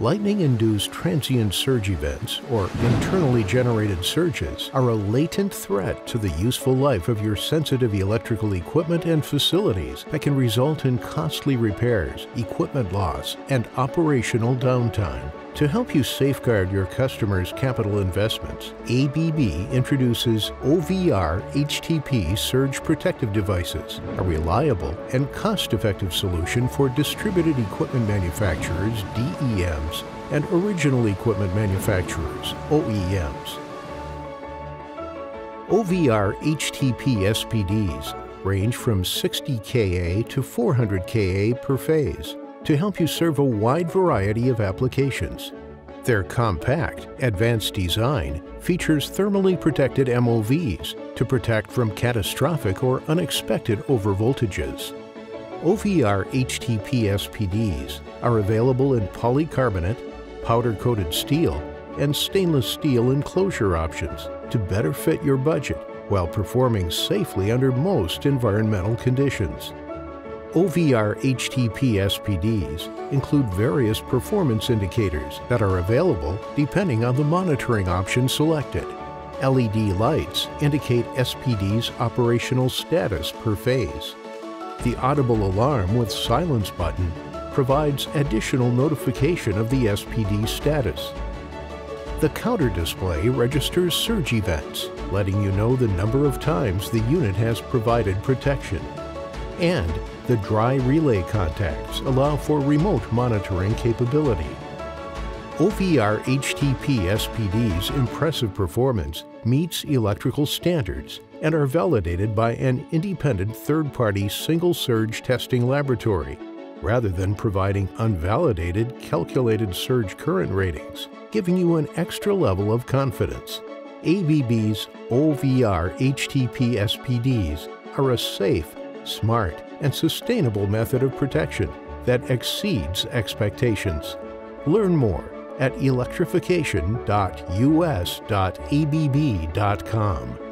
Lightning-induced transient surge events, or internally generated surges, are a latent threat to the useful life of your sensitive electrical equipment and facilities that can result in costly repairs, equipment loss, and operational downtime. To help you safeguard your customers' capital investments, ABB introduces OVR-HTP surge protective devices, a reliable and cost-effective solution for distributed equipment manufacturers, DEMs, and original equipment manufacturers, OEMs. OVR-HTP SPDs range from 60 kA to 400 kA per phase, to help you serve a wide variety of applications. Their compact, advanced design features thermally protected MOVs to protect from catastrophic or unexpected overvoltages. OVR-HTP SPDs are available in polycarbonate, powder-coated steel, and stainless steel enclosure options to better fit your budget while performing safely under most environmental conditions. OVR-HTP SPDs include various performance indicators that are available depending on the monitoring option selected. LED lights indicate SPD's operational status per phase. The audible alarm with silence button provides additional notification of the SPD status. The counter display registers surge events, letting you know the number of times the unit has provided protection. And the dry relay contacts allow for remote monitoring capability. OVR-HTP SPD's impressive performance meets electrical standards and are validated by an independent third-party single-surge testing laboratory, rather than providing unvalidated calculated surge current ratings, giving you an extra level of confidence. ABB's OVR-HTP SPDs are a safe, smart, and sustainable method of protection that exceeds expectations. Learn more at electrification.us.abb.com.